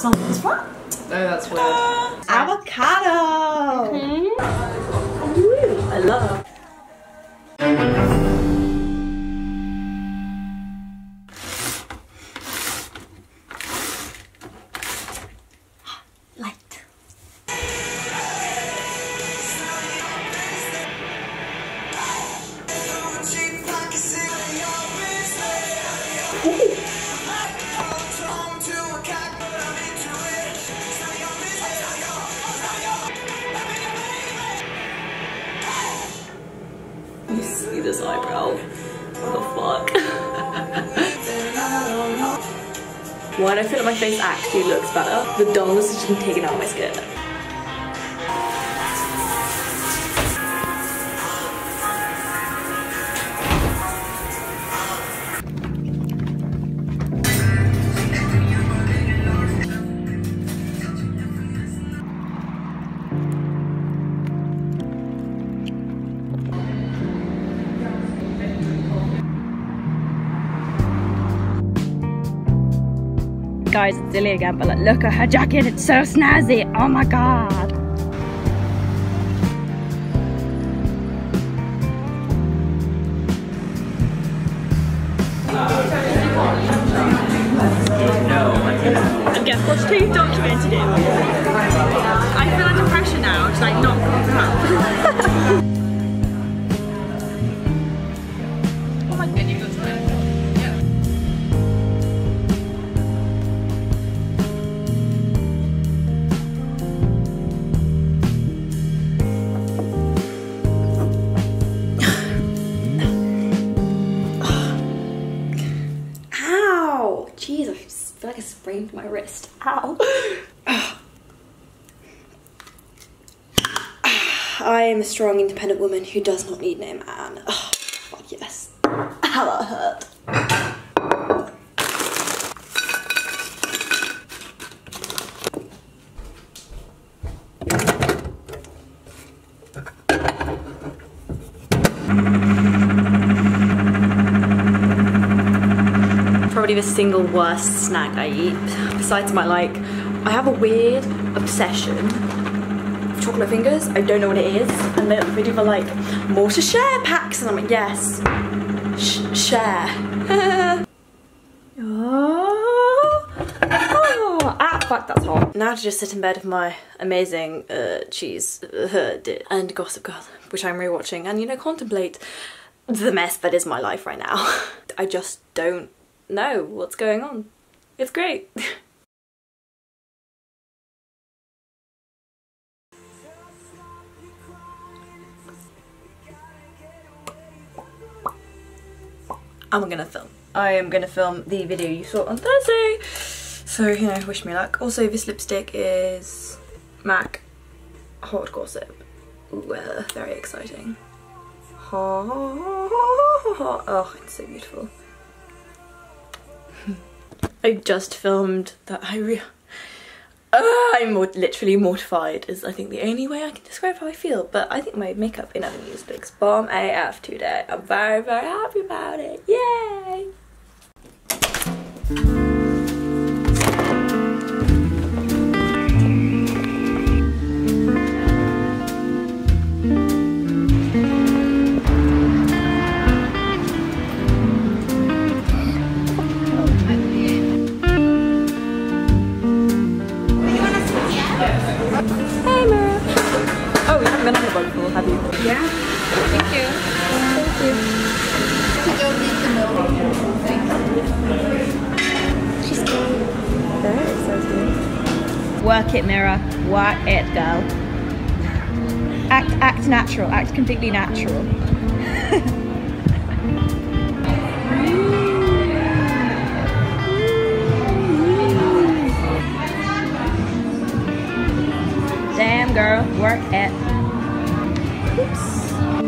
someone's front. Oh, that's weird. Avocado! Mm-hmm. Ooh, I love it. This eyebrow. What the fuck? Why do I feel like my face actually looks better? The dullness has been taken out of my skin. Guys, it's Zilly again, but like, look at her jacket, it's so snazzy, oh my god. Again, what's too documented it? I feel under pressure now to like not come out. My wrist. Ow. I am a strong, independent woman who does not need no man. Oh, fuck yes. How that hurt. The single worst snack I eat, besides my like, I have a weird obsession with chocolate fingers. I don't know what it is, and the video for like more to share packs, and I'm like, yes, share. Fuck, that's hot. Now to just sit in bed with my amazing cheese and Gossip Girl, which I'm rewatching, and you know, contemplate the mess that is my life right now. I just don't know what's going on. It's great. I'm gonna film. I am gonna film the video you saw on Thursday. So, you know, wish me luck. Also, this lipstick is MAC Hot Gossip. Ooh, very exciting. Oh, it's so beautiful. I just filmed that I'm literally mortified is I think the only way I can describe how I feel, but I think my makeup in other news looks bomb AF today. I'm very, very happy about it. Yay! Work it, mirror. Work it, girl. Act natural. Act completely natural. Damn, girl. Work it. Oops.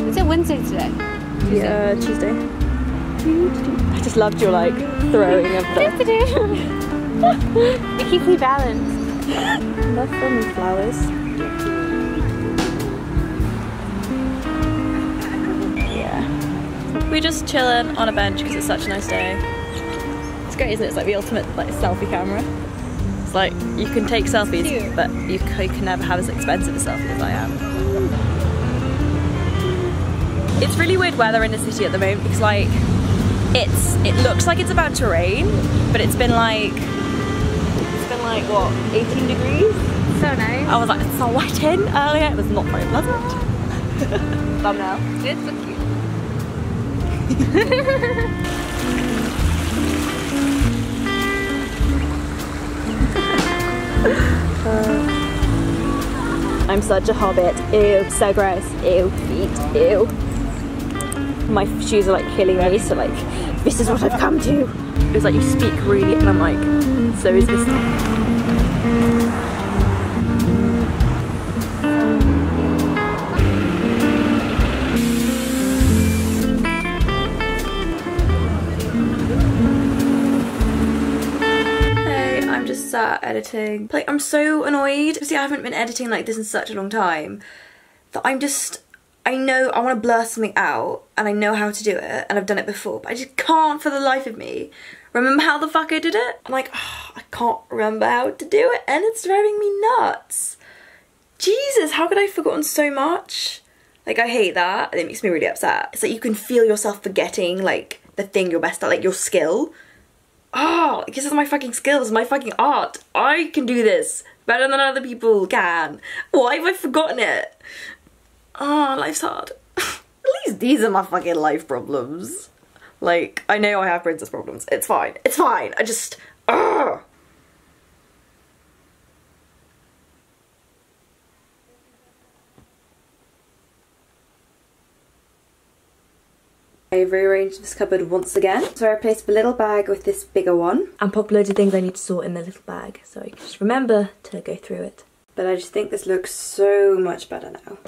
Is it Wednesday today? Yeah, Tuesday. I just loved your like throwing of the. It keeps me balanced. I love filming flowers. Yeah. We're just chilling on a bench because it's such a nice day. It's great, isn't it? It's like the ultimate like selfie camera. It's like, you can take selfies, cute, but you can never have as expensive a selfie as I am. It's really weird weather in the city at the moment because like, it looks like it's about to rain, but it's been like, what, 18 degrees? So nice. I was like, it's so wet in earlier. It was not very pleasant. Thumbnail. It's so cute. I'm such a hobbit. Ew, so gross. Ew, feet. Ew. My shoes are like killing me, so like, this is what I've come to. It was like, you speak really, and I'm like, so is this. Editing. Like, I'm so annoyed. See, I haven't been editing like this in such a long time that I'm just, I know I want to blur something out and I know how to do it and I've done it before, but I just can't for the life of me remember how the fuck I did it. I'm like, oh, I can't remember how to do it and it's driving me nuts. Jesus, how could I have forgotten so much? Like, I hate that. It makes me really upset. It's like you can feel yourself forgetting like the thing you're best at, like your skill. Oh, this is my fucking skills, my fucking art. I can do this better than other people can. Why have I forgotten it? Oh, life's hard. At least these are my fucking life problems. Like, I know I have princess problems. It's fine. It's fine. I just... I've rearranged this cupboard once again. So I replaced the little bag with this bigger one and pop loads of things I need to sort in the little bag so I can just remember to go through it. But I just think this looks so much better now.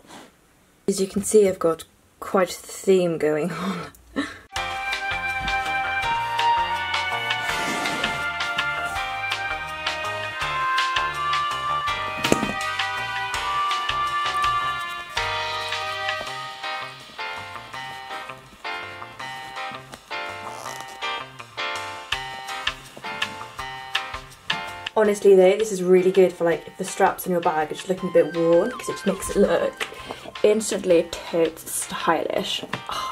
As you can see, I've got quite a theme going on. Honestly though, this is really good for like if the straps on your bag are just looking a bit worn because it just makes it look instantly totes stylish. Oh.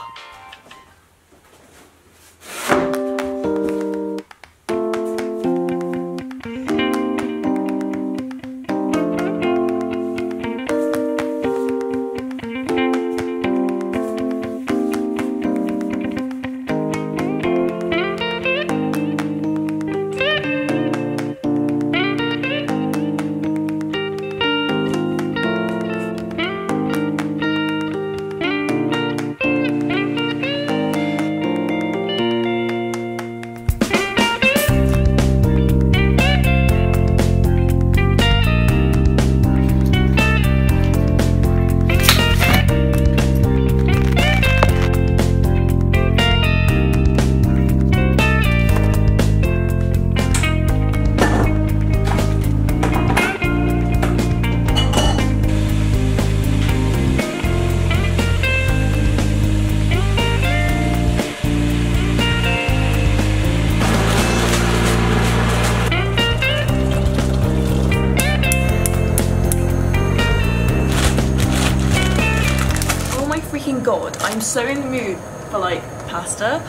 So in the mood for like pasta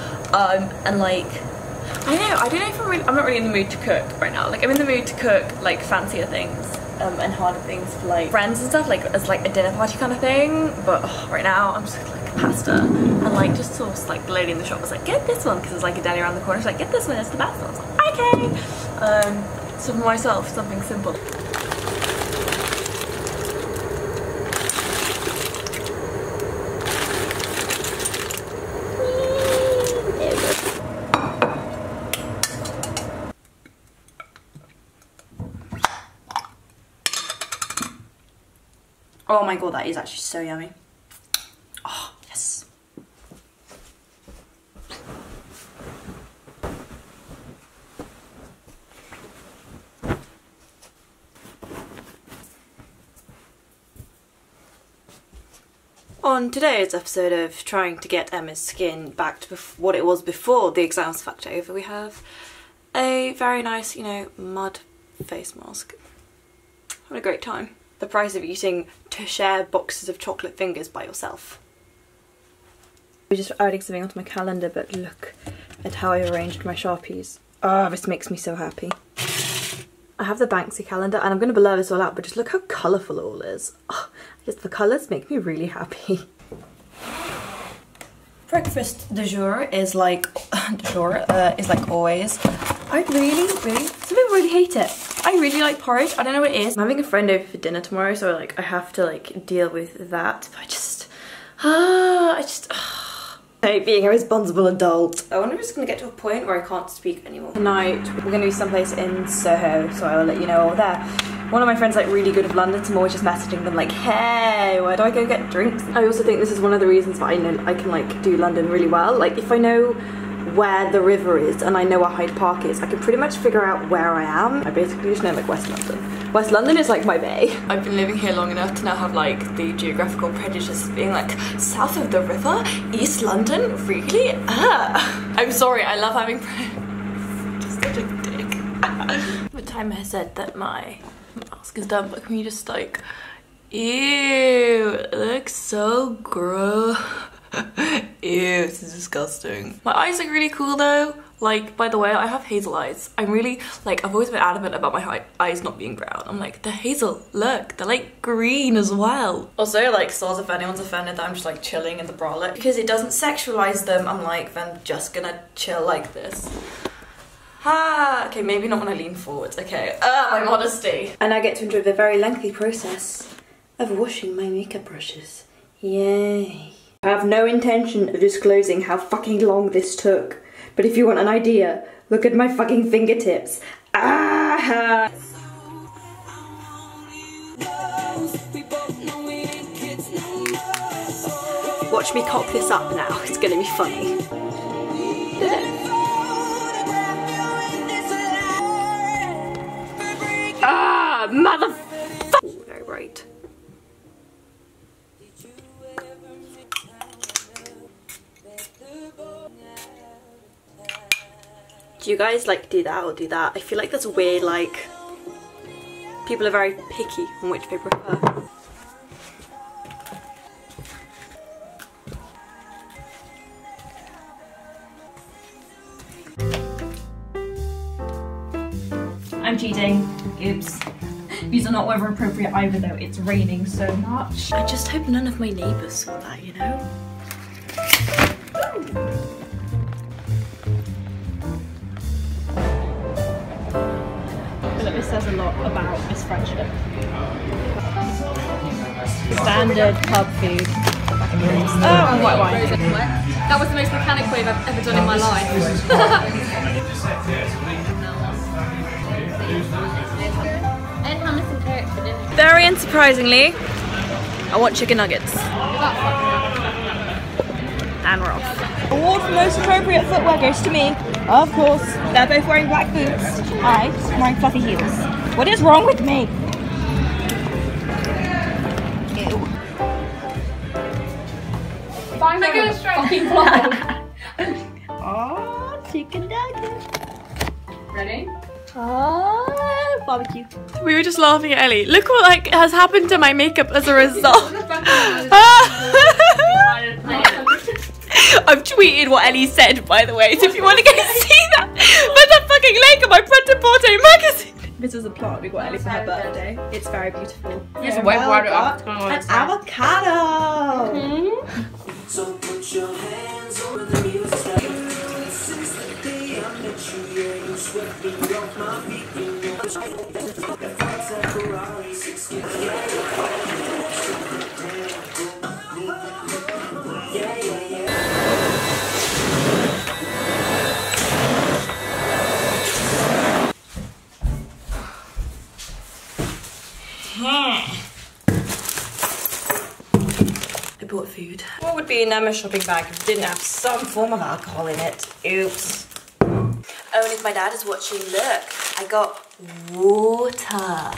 and like I don't know if I'm not really in the mood to cook right now. Like I'm in the mood to cook like fancier things and harder things for like friends and stuff, like as like a dinner party kind of thing, but oh, right now I'm just like pasta and like just sauce. Like the lady in the shop was like, get this one because it's like a deli around the corner. She's like, get this one, it's the best one. I was like, okay. So for myself, something simple. Oh my god, that is actually so yummy. Oh, yes. On today's episode of trying to get Emma's skin back to what it was before the exams fucked over, we have a very nice, you know, mud face mask. What a great time. The price of eating to share boxes of chocolate fingers by yourself. I'm just adding something onto my calendar, but look at how I arranged my Sharpies. Oh, this makes me so happy. I have the Banksy calendar and I'm going to blur this all out, but just look how colourful it all is. Oh, just the colours make me really happy. Breakfast du jour is like always. I really, some people really hate it. I really like porridge. I don't know what it is. I'm having a friend over for dinner tomorrow, so I have to deal with that. But I hate being a responsible adult. I wonder if it's going to get to a point where I can't speak anymore. Tonight we're going to be someplace in Soho, so I will let you know all there. One of my friends really good at London, so I'm always just messaging them hey, where do I go get drinks? I also think this is one of the reasons why I know I can do London really well. If I know where the river is and I know where Hyde Park is, I can pretty much figure out where I am. I basically just know West London. West London is my bay. I've been living here long enough to now have the geographical prejudice of being south of the river, East London, really? I'm sorry, I love having just such a dick. The timer has said that my mask is done, but can we just ew, it looks so gross. Ew, this is disgusting. My eyes look really cool though. By the way, I have hazel eyes. I'm really, I've always been adamant about my eyes not being brown. I'm they're hazel, look, they're green as well. Also, soz if anyone's offended that I'm just chilling in the bralette. Because it doesn't sexualize them, I'm then just gonna chill like this. Ah, okay, maybe not when I lean forwards, okay. My modesty. And I get to enjoy the very lengthy process of washing my makeup brushes. Yay. I have no intention of disclosing how fucking long this took, but if you want an idea, look at my fucking fingertips. Ah! Watch me cock this up now, it's gonna be funny. Is it? Ah! Motherfucker! Very right. Do you guys do that or do that? I feel that's weird, people are very picky on which they prefer. I'm cheating. Oops. These are not weather appropriate either though, it's raining so much. I just hope none of my neighbours saw that, Ooh. This says a lot about this friendship. Standard pub food. Oh, and white wine. That was the most mechanic wave I've ever done in my life. Very unsurprisingly, I want chicken nuggets. And we're off. Award for most appropriate footwear goes to me. Of course, they're both wearing black boots. I'm wearing fluffy heels. What is wrong with me? Ew. Fine, I'm gonna fucking fly. Oh, chicken nugget. Ready? Oh, barbecue. We were just laughing at Ellie. Look what has happened to my makeup as a result. I've tweeted what Ellie said, by the way, so if you want to go see that, put that fucking link on my Pret-a-Porter magazine. This is a plot we got Ellie for her birthday. It's very beautiful. Yes, yeah, an avocado! Mm-hmm. So put your hands over the music. Since the day I met you, yeah, you swept me off my feet. I bought food. What would be in my shopping bag if it didn't have some form of alcohol in it? Oops. Oh, and if my dad is watching, look, I got water.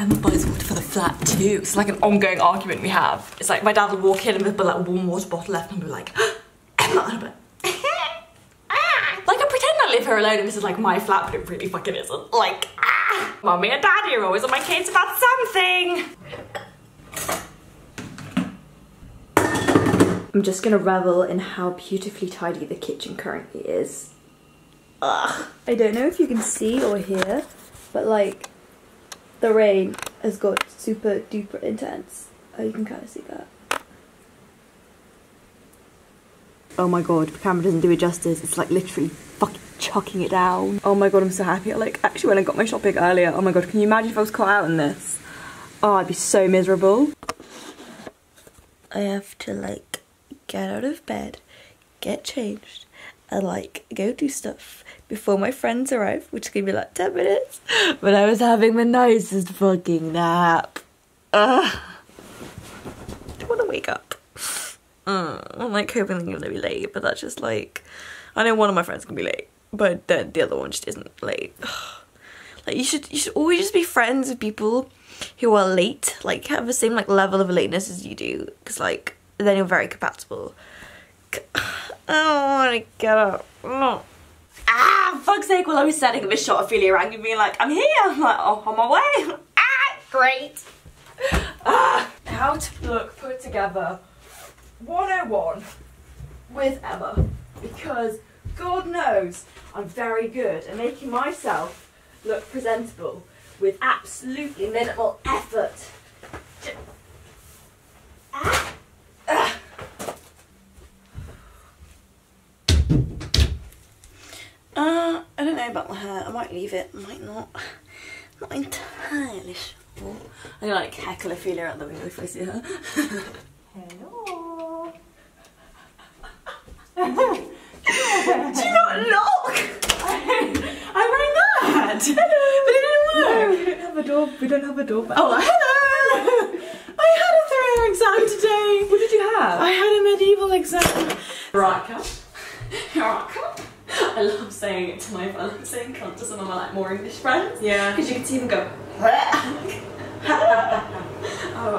And buys water for the flat too. It's an ongoing argument we have. It's my dad will walk in and there'll be a warm water bottle left and be Emma, and I'm I pretend I live here alone and this is my flat, but it really fucking isn't. Mommy and Daddy are always on my case about something. I'm just gonna revel in how beautifully tidy the kitchen currently is. Ugh. I don't know if you can see or hear, but like the rain has got super duper intense. Oh, you can kind of see that. Oh my god, the camera doesn't do it justice. It's like literally fucking chucking it down. Oh my god, I'm so happy. I like actually went and got my shopping earlier. Oh my god, can you imagine if I was caught out in this? Oh, I'd be so miserable. I have to like get out of bed, get changed, and like go do stuff before my friends arrive, which is gonna be like 10 minutes. But I was having the nicest fucking nap. Ugh. I don't wanna wake up. I'm like hoping they're gonna be late, but that's just like, I know one of my friends can be late, but the other one just isn't late. Like you should always just be friends with people who are late, like have the same like level of lateness as you do, because like then you're very compatible. I don't want to get up. No. Ah, fuck's sake! While I was standing in this shot of Ophelia rang and being like, I'm here. I'm like, oh, on my way. Ah, great. Ah, how to look put together. 101 with Emma, because God knows I'm very good at making myself look presentable with absolutely minimal effort. I don't know about my hair. I might leave it, I might not. Not entirely sure. I'm gonna like heckle Ophelia out the window if I see her. Hello. Do you not knock? I rang that. Hello. But it didn't work. No, we don't have a door. We don't have a door. Oh, hello. I had a thriller exam today. What did you have? I had a medieval exam. Raka. Raka. I love saying it to my friends. Saying cunt to some of my like more English friends. Yeah. Because you can see them go. Oh,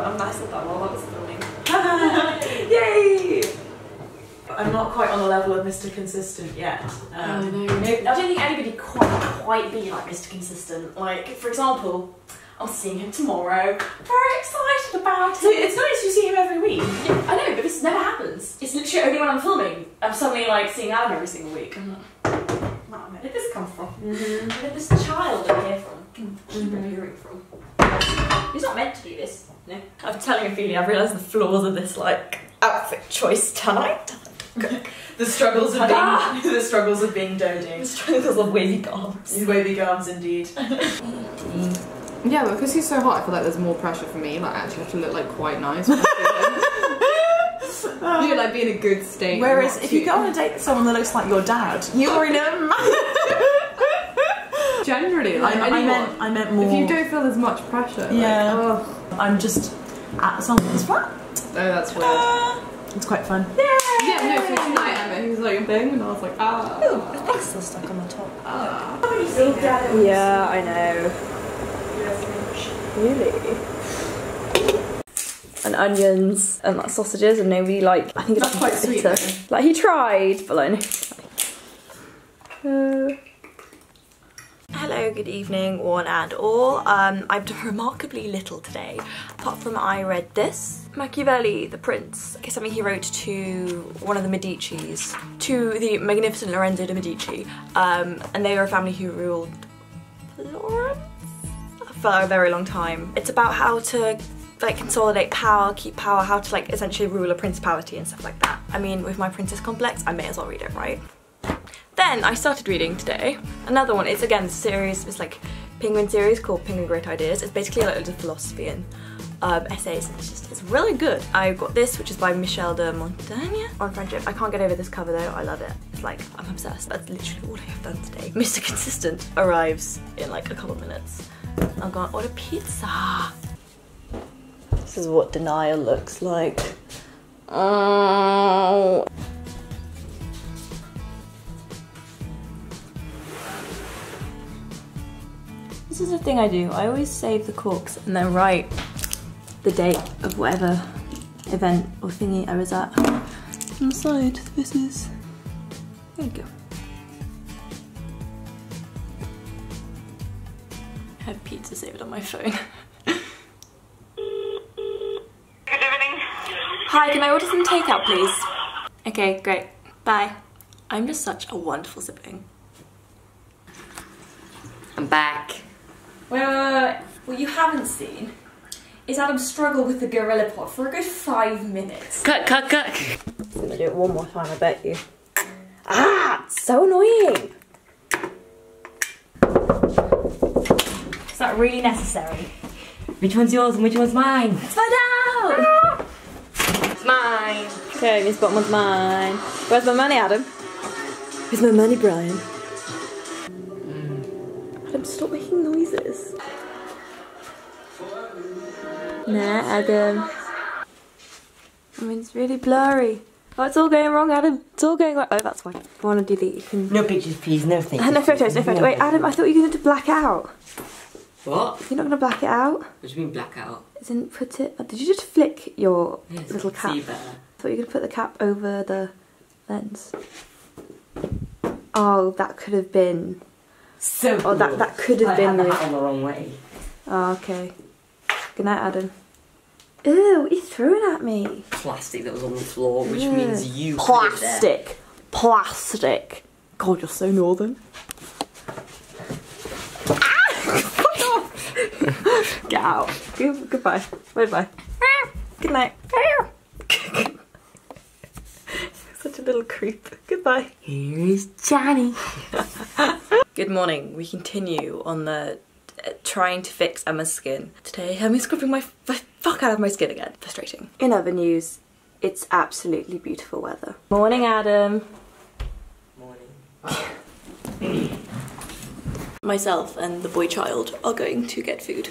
I'm nice at that while I was filming. Yay! I'm not quite on the level of Mr. Consistent yet. No. I don't think anybody quite be like Mr. Consistent. Like, for example, I'm seeing him tomorrow. Very excited about it. So it's nice you see him every week. Yeah, I know, but this never happens. It's literally only when I'm filming. I'm suddenly like seeing Adam every single week. I'm like, wow, where did this come from? Mm-hmm. Where did this child I'm here from? Keep hearing from. He's not meant to do this. No. I'm telling Ophelia, I've realised the flaws of this like outfit choice tonight. The struggles of being the struggles of being dodgy. The struggles of wavy garbs. Wavy garbs indeed. Yeah, look, because he's so hot, I feel like there's more pressure for me. Like I actually have to look like quite nice. You like be in a good state. Whereas if you go on a date with someone that looks like your dad, you're in a generally, like I meant more. If you don't feel there's much pressure, yeah. Like, oh. I'm just at someone's flat. Oh, that's weird. It's quite fun. Yay! Yeah, no, so tonight Emma, he was like a thing, and I was like, ah. Oh, his leg's still stuck on the top. Ah. Oh, yeah, I know. Really? And onions and like sausages, and nobody like. I think it's like, quite bitter. Sweet. Like he tried, but like. Hello, good evening, one and all. I've done remarkably little today, apart from I read this. Machiavelli, the Prince. I guess something he wrote to one of the Medicis, to the magnificent Lorenzo de Medici. And they were a family who ruled Florence for a very long time. It's about how to like consolidate power, keep power, how to like essentially rule a principality and stuff like that. I mean, with my princess complex, I may as well read it, right? Then I started reading today another one. It's again a series, it's like Penguin series called Penguin Great Ideas. It's basically like loads of philosophy and essays. It's just, it's really good. I got this, which is by Michelle de Montaigne, on friendship. I can't get over this cover though, I love it. It's like, I'm obsessed. That's literally all I have done today. Mr. Consistent arrives in like a couple of minutes. I'm gonna order pizza. This is what denial looks like. Oh. This is a thing I do. I always save the corks and then write the date of whatever event or thingy I was at on the side. This is. There we go. I had pizza. save it on my phone. Good evening. Hi, can I order some takeout, please? Okay, great. Bye. I'm just such a wonderful sibling. I'm back. Well, what you haven't seen is Adam's struggle with the gorilla pot for a good 5 minutes. Cut. I'm gonna do it one more time, I bet you. Ah, it's so annoying. Is that really necessary? Which one's yours and which one's mine? Let's find out! It's mine. Okay, this bottom one's mine. Where's my money, Adam? Where's my money, Brian? Adam, stop making noises. Nah, Adam. I mean, it's really blurry. Oh, it's all going wrong, Adam. It's all going wrong. Oh, that's why. I want to do that. You can... No pictures, please. No things. No photos, no photos. Wait, Adam, I thought you were going to black out. What? You're not going to black it out? What do you mean black out? As in, put it... Did you just flick your little cap? See better. I thought you were going to put the cap over the lens. Oh, that could have been... So cool. Oh, that could have been... I had the hat on the wrong way. Oh, okay. Good night, Adam. Ew, what are you throwing at me? Plastic that was on the floor, which means you plastic! Plastic! God, you're so northern. Ah! Get out. Goodbye. Bye-bye. Good night. Such a little creep. Goodbye. Here is Johnny. Good morning. We continue on the trying to fix Emma's skin. Today, I'm scrubbing my fuck out of my skin again. Frustrating. In other news, it's absolutely beautiful weather. Morning, Adam. Morning. Myself and the boy child are going to get food.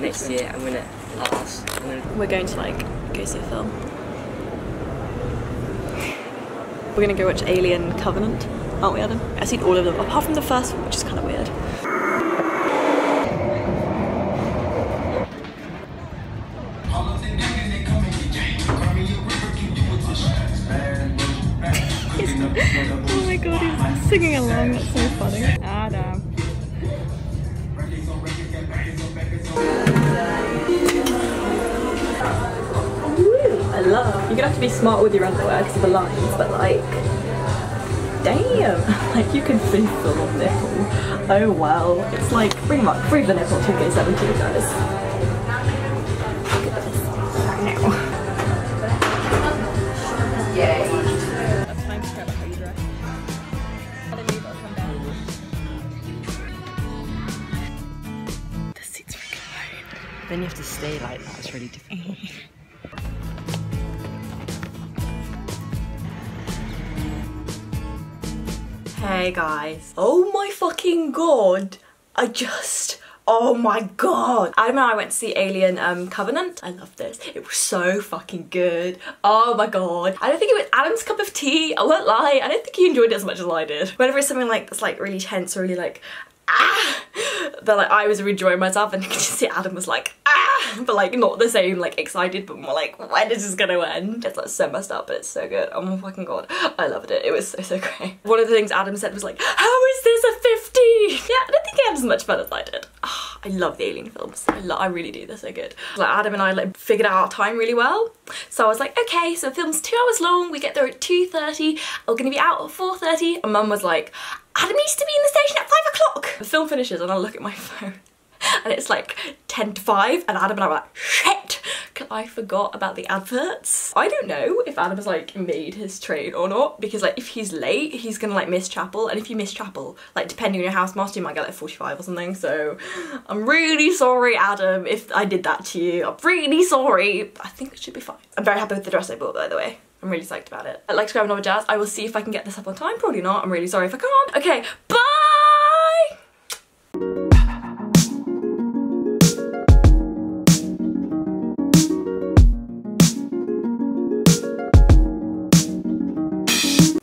Next year, I'm gonna last. We're going to go see a film. We're gonna go watch Alien Covenant, aren't we, Adam? I've seen all of them, apart from the first one, which is kind of weird. Oh my god, he's singing along, that's so funny. Adam. Ooh, I love. You're gonna have to be smart with your underwear because of the lines, but damn! You can see the little nipple. Oh well. It's bring the nipple 2K17 guys. Look at this. Right now. Yay. Then you have to stay like that, it's really difficult. Hey guys. Oh my fucking god. Oh my god. Adam and I went to see Alien Covenant. I loved this. It was so fucking good. Oh my god. I don't think it was Adam's cup of tea. I won't lie. I don't think he enjoyed it as much as I did. Whenever it's something like that's really tense or really I was enjoying myself, and you could just see Adam was but not the same excited, but more when is this gonna end? It's so messed up, but it's so good. Oh my fucking god, I loved it. It was so great. One of the things Adam said was how is this a 50? Yeah, I don't think he had as much fun as I did. Oh, I love the Alien films. I really do. They're so good. Adam and I figured out our time really well. So I was okay, so the film's 2 hours long. We get there at 2:30. We're gonna be out at 4:30. And Mum was like, Adam needs to be in the station at 5 o'clock. The film finishes and I look at my phone and it's 10 to 5 and Adam and I were shit, because I forgot about the adverts. I don't know if Adam has made his train or not, because if he's late, he's gonna miss chapel, and if you miss chapel, depending on your housemaster, you might get 45 or something, so I'm really sorry, Adam, if I did that to you. I'm really sorry. I think it should be fine. I'm very happy with the dress I bought, by the way. I'm really psyched about it. I'd like to grab another jazz. I will see if I can get this up on time. Probably not. I'm really sorry if I can't. Okay, bye!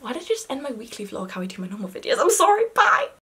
Why did I just end my weekly vlog how I do my normal videos? I'm sorry, bye!